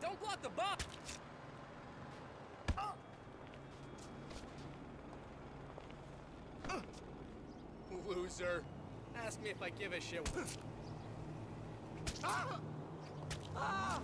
don't block the bomb! Loser. Ask me if I give a shit. Ah! Ah!